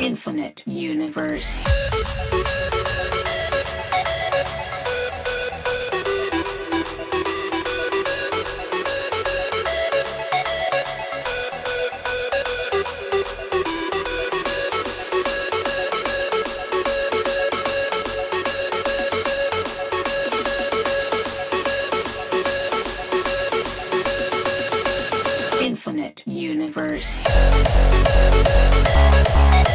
Infinite Universe. Infinite Universe. Infinite Universe.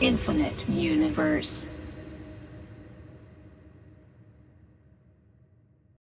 Infinite Universe.